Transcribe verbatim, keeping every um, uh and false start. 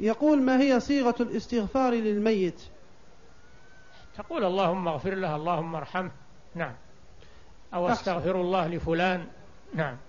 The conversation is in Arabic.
يقول ما هي صيغة الاستغفار للميت؟ تقول اللهم اغفر له، اللهم ارحمه، نعم، أو استغفر الله لفلان، نعم.